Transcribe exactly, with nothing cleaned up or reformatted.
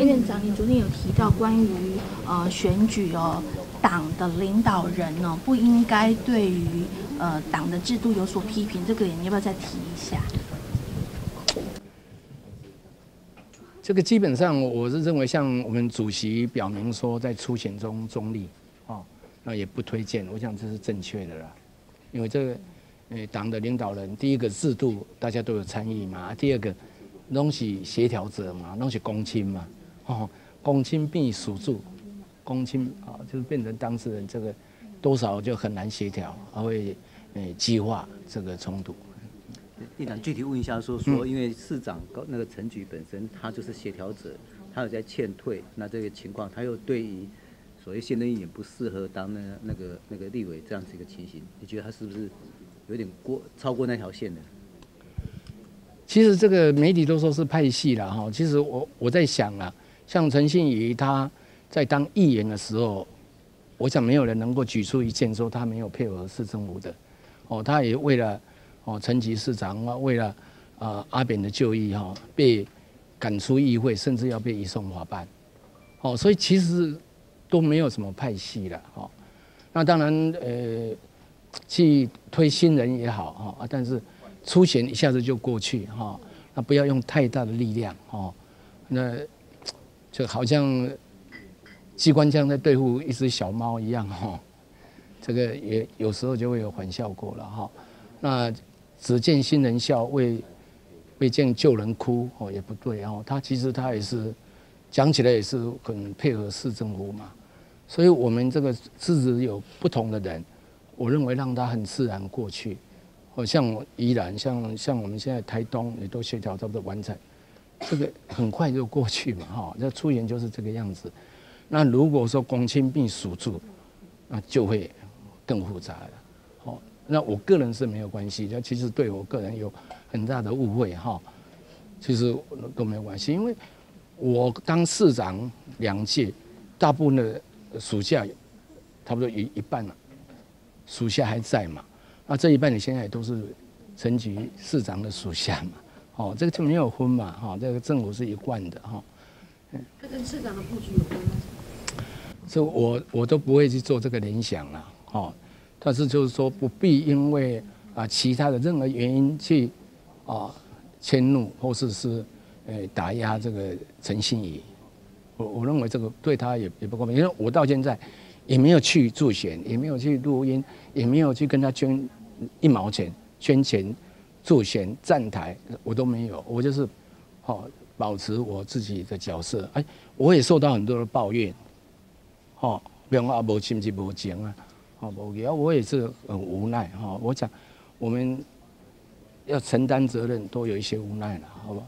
院长，你昨天有提到关于呃选举哦，党的领导人呢、哦、不应该对于呃党的制度有所批评，这个你要不要再提一下？这个基本上我是认为，像我们主席表明说，在初选中中立哦，那也不推荐，我想这是正确的啦，因为这个呃党的领导人，第一个制度大家都有参与嘛，第二个拢是协调者嘛，拢是公亲嘛。 哦，公亲并属住，公亲啊，就是变成当事人，这个多少就很难协调，还会诶激化这个冲突。院长具体问一下说，说说因为市长高那个陈菊本身他就是协调者，他有在劝退，那这个情况他又对于所谓现任议员不适合当那那个那个立委这样子一个情形，你觉得他是不是有点过超过那条线的？ 其实这个媒体都说是派系啦，哈。其实我我在想啊，像陈信仪他在当议员的时候，我想没有人能够举出一件说他没有配合市政府的，哦，他也为了哦陈吉市长啊，为了啊、呃、阿扁的就义哈、哦，被赶出议会，甚至要被移送法办，哦，所以其实都没有什么派系了，哦。那当然呃，去推新人也好哈、哦，但是。 初选一下子就过去哈，那不要用太大的力量哦，那就好像机关枪在对付一只小猫一样哈，这个也有时候就会有反效果了哈。那只见新人笑，未未见旧人哭哦，也不对哦。他其实他也是讲起来也是很配合市政府嘛，所以我们这个自己有不同的人，我认为让他很自然过去。 哦，像宜兰，像像我们现在台东也都协调差不多完成，这个很快就过去嘛，哈、哦，这初选就是这个样子。那如果说公亲并属住，那就会更复杂了。哦，那我个人是没有关系，那其实对我个人有很大的误会哈、哦，其实都没有关系，因为我当市长两届，大部分的属下差不多一一半了，属下还在嘛。 那这一半你现在也都是陈菊市长的属下嘛，哦，这个就没有分嘛，哈、哦，这个政府是一贯的哈。嗯，这跟市长的布局有关吗？这我我都不会去做这个联想了，哦，但是就是说不必因为啊其他的任何原因去啊迁怒或是是呃打压这个陈信仪，我我认为这个对他也也不公平，因为我到现在。 也没有去助选，也没有去录音，也没有去跟他捐一毛钱、捐钱、助选、站台，我都没有。我就是，哦，保持我自己的角色。哎，我也受到很多的抱怨，哦，比方说啊，无心机、无情啊，哦，无聊，我也是很无奈哈、哦。我讲，我们要承担责任，都有一些无奈了，好不好？